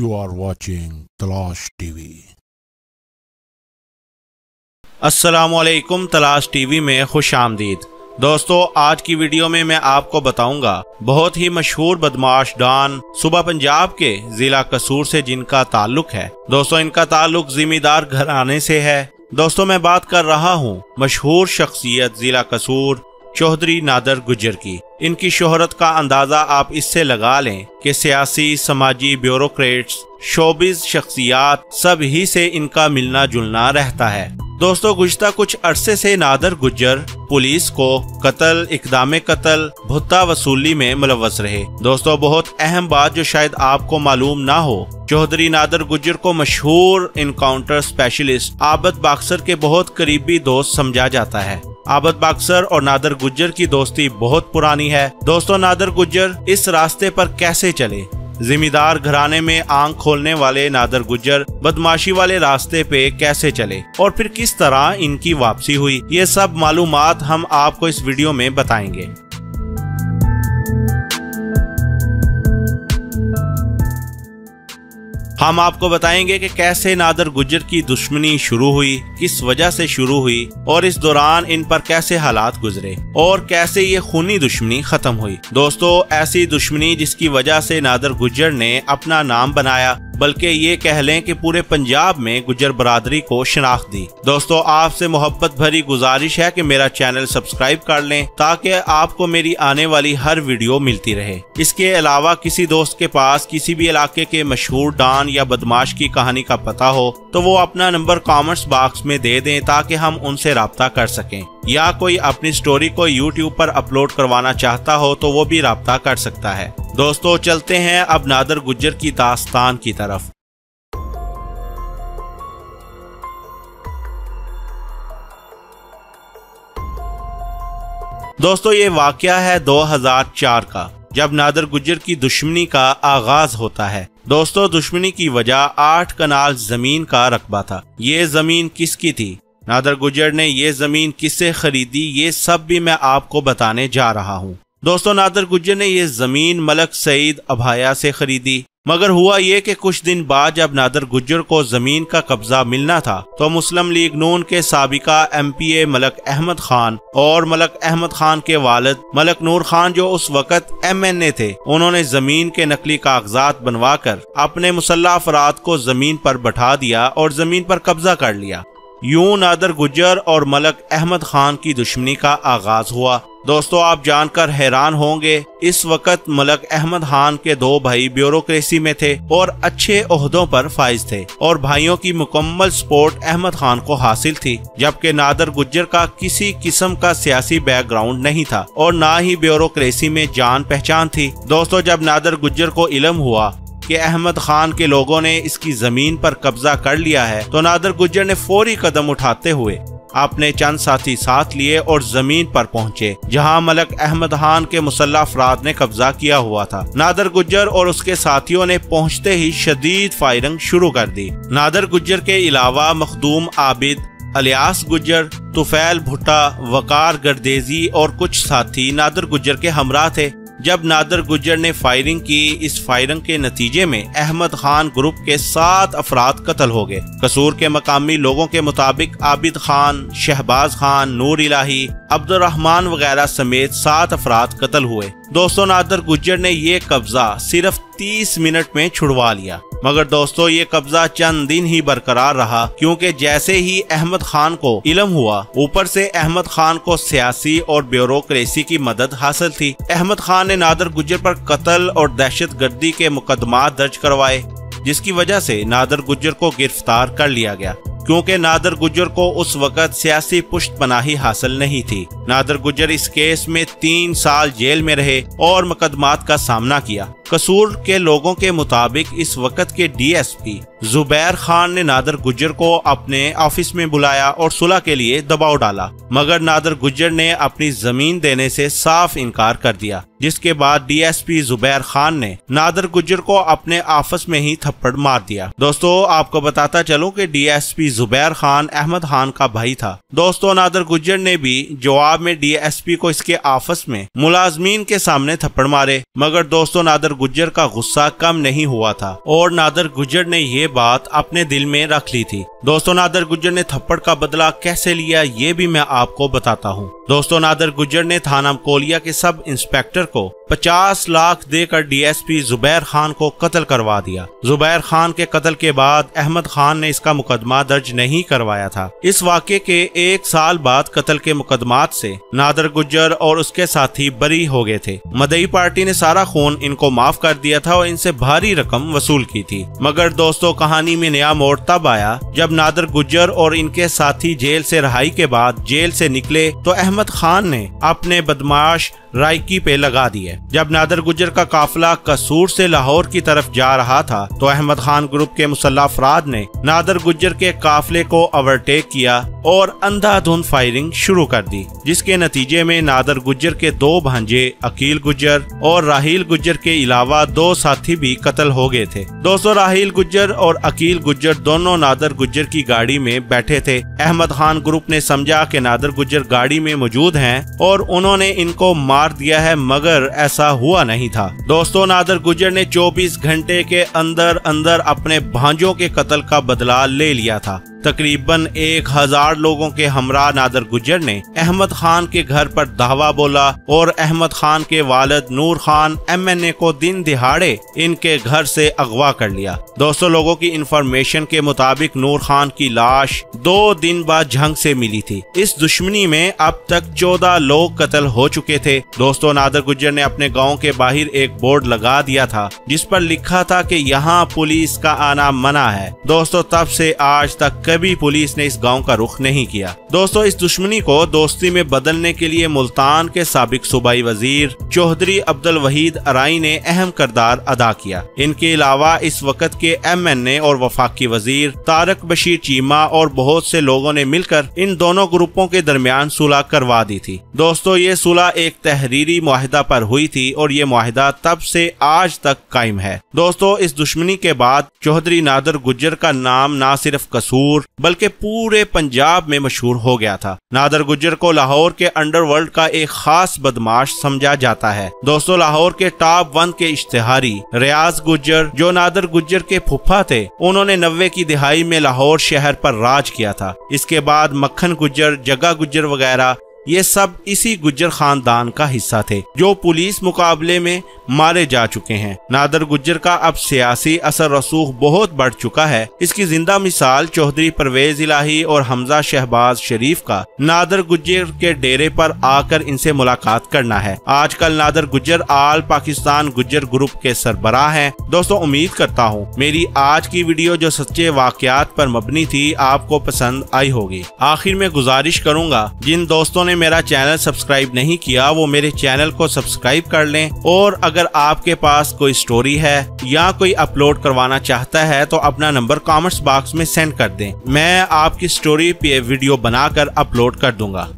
You are watching Talash TV. अस्सलामुअलैकुम। Talash TV में खुश आमदीद। दोस्तों, आज की वीडियो में मैं आपको बताऊंगा बहुत ही मशहूर बदमाश डॉन सूबा पंजाब के जिला कसूर से जिनका ताल्लुक है। दोस्तों, इनका ताल्लुक जिम्मेदार घराने से है। दोस्तों, मैं बात कर रहा हूँ मशहूर शख्सियत जिला कसूर चौधरी नादर गुज्जर की। इनकी शोहरत का अंदाजा आप इससे लगा लें कि सियासी, समाजी, ब्यूरोक्रेट्स, शोबिज शख्सियात सब ही से इनका मिलना जुलना रहता है। दोस्तों, गुज़श्ता कुछ अरसे से नादर गुज्जर पुलिस को कत्ल, इकदामे कत्ल, भुत्ता वसूली में मुलव्वस रहे। दोस्तों, बहुत अहम बात जो शायद आपको मालूम ना हो, चौधरी नादर गुज्जर को मशहूर इनकाउंटर स्पेशलिस्ट आबिद बॉक्सर के बहुत करीबी दोस्त समझा जाता है। आबिद बॉक्सर और नादर गुज्जर की दोस्ती बहुत पुरानी है। दोस्तों, नादर गुज्जर इस रास्ते पर कैसे चले? जिम्मेदार घराने में आंख खोलने वाले नादर गुज्जर बदमाशी वाले रास्ते पे कैसे चले और फिर किस तरह इनकी वापसी हुई, ये सब मालूमात हम आपको इस वीडियो में बताएंगे। हम आपको बताएंगे कि कैसे नादर गुज्जर की दुश्मनी शुरू हुई, किस वजह से शुरू हुई और इस दौरान इन पर कैसे हालात गुजरे और कैसे ये खूनी दुश्मनी खत्म हुई। दोस्तों, ऐसी दुश्मनी जिसकी वजह से नादर गुज्जर ने अपना नाम बनाया, बल्कि ये कह लें कि पूरे पंजाब में गुज्जर बरादरी को शनाख्त दी। दोस्तों, आपसे मोहब्बत भरी गुजारिश है कि मेरा चैनल सब्सक्राइब कर लें ताकि आपको मेरी आने वाली हर वीडियो मिलती रहे। इसके अलावा किसी दोस्त के पास किसी भी इलाके के मशहूर डॉन या बदमाश की कहानी का पता हो तो वो अपना नंबर कमेंट्स बॉक्स में दे दें ताकि हम उनसे राब्ता कर सकें, या कोई अपनी स्टोरी को यूट्यूब पर अपलोड करवाना चाहता हो तो वो भी राब्ता कर सकता है। दोस्तों, चलते हैं अब नादर गुज्जर की दास्तान की तरफ। दोस्तों, ये वाकया है 2004 का, जब नादर गुज्जर की दुश्मनी का आगाज होता है। दोस्तों, दुश्मनी की वजह 8 कनाल जमीन का रकबा था। ये जमीन किसकी थी, नादर गुज्जर ने ये जमीन किससे खरीदी, ये सब भी मैं आपको बताने जा रहा हूँ। दोस्तों, नादर गुज्जर ने ये जमीन मलक सईद अभाया से खरीदी, मगर हुआ ये कि कुछ दिन बाद जब नादर गुज्जर को जमीन का कब्जा मिलना था तो मुस्लिम लीग नून के साबिका MPA मलक अहमद खान और मलक अहमद खान के वालिद मलक नूर खान, जो उस वक़्त MNA थे, उन्होंने जमीन के नकली कागजात बनवा कर अपने मुसल्ला अफराद को जमीन पर बैठा दिया और जमीन पर कब्जा कर लिया। यूं नादर गुज्जर और मलक अहमद खान की दुश्मनी का आगाज हुआ। दोस्तों, आप जानकर हैरान होंगे, इस वक्त मलक अहमद खान के 2 भाई ब्यूरोक्रेसी में थे और अच्छे ओहदों पर फाइज थे, और भाइयों की मुकम्मल सपोर्ट अहमद खान को हासिल थी, जबकि नादर गुज्जर का किसी किस्म का सियासी बैकग्राउंड नहीं था और ना ही ब्यूरोक्रेसी में जान पहचान थी। दोस्तों, जब नादर गुज्जर को इलम हुआ कि अहमद खान के लोगों ने इसकी जमीन पर कब्जा कर लिया है, तो नादर गुज्जर ने फौरी कदम उठाते हुए अपने चंद साथी साथ लिए और जमीन पर पहुंचे जहां मलक अहमद खान के मुसल्ला अफराद ने कब्जा किया हुआ था। नादर गुज्जर और उसके साथियों ने पहुंचते ही शदीद फायरिंग शुरू कर दी। नादर गुज्जर के अलावा मखदूम आबिद, अलियास गुज्जर, तुफैल भुट्टा, वकार गर्देजी और कुछ साथी नादर गुज्जर के हमरा थे। जब नादर गुज्जर ने फायरिंग की, इस फायरिंग के नतीजे में अहमद खान ग्रुप के 7 अफराद कत्ल हो गए। कसूर के मकामी लोगों के मुताबिक आबिद खान, शहबाज खान, नूर इलाही, अब्दुलरहमान वगैरह समेत 7 अफराद कत्ल हुए। दोस्तों, नादर गुज्जर ने ये कब्जा सिर्फ 30 मिनट में छुड़वा लिया, मगर दोस्तों ये कब्जा चंद दिन ही बरकरार रहा, क्योंकि जैसे ही अहमद खान को इलम हुआ, ऊपर से अहमद खान को सियासी और ब्यूरोक्रेसी की मदद हासिल थी। अहमद खान ने नादर गुज्जर पर कत्ल और दहशत गर्दी के मुकदमा दर्ज करवाए, जिसकी वजह से नादर गुज्जर को गिरफ्तार कर लिया गया, क्योंकि नादर गुज्जर को उस वक़्त सियासी पुष्ट पनाही हासिल नहीं थी। नादर गुज्जर इस केस में 3 साल जेल में रहे और मुकदमात का सामना किया। कसूर के लोगों के मुताबिक इस वक़्त के DSP जुबैर खान ने नादर गुज्जर को अपने ऑफिस में बुलाया और सुलह के लिए दबाव डाला, मगर नादर गुज्जर ने अपनी जमीन देने से साफ इनकार कर दिया, जिसके बाद DSP जुबैर खान ने नादर गुज्जर को अपने ऑफिस में ही थप्पड़ मार दिया। दोस्तों, आपको बताता चलूं कि DSP जुबैर खान अहमद खान का भाई था। दोस्तों नादर गुज्जर ने भी जवाब में डीएसपी को इसके आफस में मुलाजमीन के सामने थप्पड़ मारे, मगर दोस्तों नादर गुज्जर का गुस्सा कम नहीं हुआ था और नादर गुज्जर ने ये बात अपने दिल में रख ली थी। दोस्तों नादर गुज्जर ने थप्पड़ का बदला कैसे लिया ये भी मैं आपको बताता हूँ। दोस्तों नादर गुज्जर ने थाना कोलिया के सब इंस्पेक्टर को 50 लाख देकर डीएसपी जुबैर खान को कत्ल करवा दिया। जुबैर खान के कत्ल के बाद अहमद खान ने इसका मुकदमा दर्ज नहीं करवाया था। इस वाक़े के एक साल बाद कत्ल के मुकदमात से नादर गुज्जर और उसके साथी बरी हो गए थे। मदई पार्टी ने सारा खून इनको माफ कर दिया था और इनसे भारी रकम वसूल की थी। मगर दोस्तों कहानी में नया मोड़ तब आया जब नादर गुज्जर और इनके साथी जेल से रिहाई के बाद जेल से निकले तो अहमद खान ने अपने बदमाश रायकी पे लगा दिए। जब नादर गुज्जर का काफिला कसूर से लाहौर की तरफ जा रहा था तो अहमद खान ग्रुप के मुसल्लह अफराद ने नादर गुज्जर के काफिले को ओवरटेक किया और अंधाधुंध फायरिंग शुरू कर दी, जिसके नतीजे में नादर गुज्जर के दो भांजे अकील गुज्जर और राहिल गुज्जर के अलावा दो साथी भी कत्ल हो गए थे। दोस्तों राहिल गुज्जर और अकील गुज्जर दोनों नादर गुज्जर की गाड़ी में बैठे थे। अहमद खान ग्रुप ने समझा कि नादर गुज्जर गाड़ी में मौजूद है और उन्होंने इनको मार दिया है, मगर ऐसा हुआ नहीं था। दोस्तों नादर गुज्जर ने 24 घंटे के अंदर अंदर अपने भांजों के कत्ल का बदला ले लिया था। तकरीबन 1000 लोगों के हमरा नादर गुज्जर ने अहमद खान के घर पर धावा बोला और अहमद खान के वालिद नूर खान MNA को दिन दिहाड़े इनके घर से अगवा कर लिया। दोस्तों लोगों की इंफॉर्मेशन के मुताबिक नूर खान की लाश 2 दिन बाद झंग से मिली थी। इस दुश्मनी में अब तक 14 लोग कत्ल हो चुके थे। दोस्तों नादर गुज्जर ने अपने गाँव के बाहर एक बोर्ड लगा दिया था जिस पर लिखा था कि यहाँ पुलिस का आना मना है। दोस्तों तब से आज तक कभी पुलिस ने इस गांव का रुख नहीं किया। दोस्तों इस दुश्मनी को दोस्ती में बदलने के लिए मुल्तान के साबिक सूबाई वजीर चौधरी अब्दुल वहीद राय ने अहम किरदार अदा किया। इनके अलावा इस वक्त के MNA और वफाकी वजीर तारिक बशीर चीमा और बहुत से लोगों ने मिलकर इन दोनों ग्रुपों के दरमियान सुलह करवा दी थी। दोस्तों ये सुलह एक तहरीरी मुआहिदा पर हुई थी और ये मुआहिदा तब से आज तक कायम है। दोस्तों इस दुश्मनी के बाद चौधरी नादर गुज्जर का नाम ना सिर्फ कसूर बल्कि पूरे पंजाब में मशहूर हो गया था। नादर गुज्जर को लाहौर के अंडरवर्ल्ड का एक खास बदमाश समझा जाता है। दोस्तों लाहौर के टॉप 1 के इश्तिहारी रियाज गुज्जर जो नादर गुज्जर के फुफा थे, उन्होंने 90 की दिहाई में लाहौर शहर पर राज किया था। इसके बाद मक्खन गुज्जर, जगा गुज्जर वगैरह ये सब इसी गुज्जर खानदान का हिस्सा थे जो पुलिस मुकाबले में मारे जा चुके हैं। नादर गुज्जर का अब सियासी असर रसूख बहुत बढ़ चुका है। इसकी जिंदा मिसाल चौधरी परवेज इलाही और हमजा शहबाज शरीफ का नादर गुज्जर के डेरे पर आकर इनसे मुलाकात करना है। आजकल नादर गुज्जर ऑल पाकिस्तान गुज्जर ग्रुप के सरबराह हैं। दोस्तों उम्मीद करता हूँ मेरी आज की वीडियो जो सच्चे वाकयात पर मबनी थी आपको पसंद आई होगी। आखिर में गुजारिश करूँगा जिन दोस्तों ने मेरा चैनल सब्सक्राइब नहीं किया वो मेरे चैनल को सब्सक्राइब कर लें और अगर आपके पास कोई स्टोरी है या कोई अपलोड करवाना चाहता है तो अपना नंबर कमेंट्स बॉक्स में सेंड कर दें। मैं आपकी स्टोरी पे वीडियो बनाकर अपलोड कर दूंगा।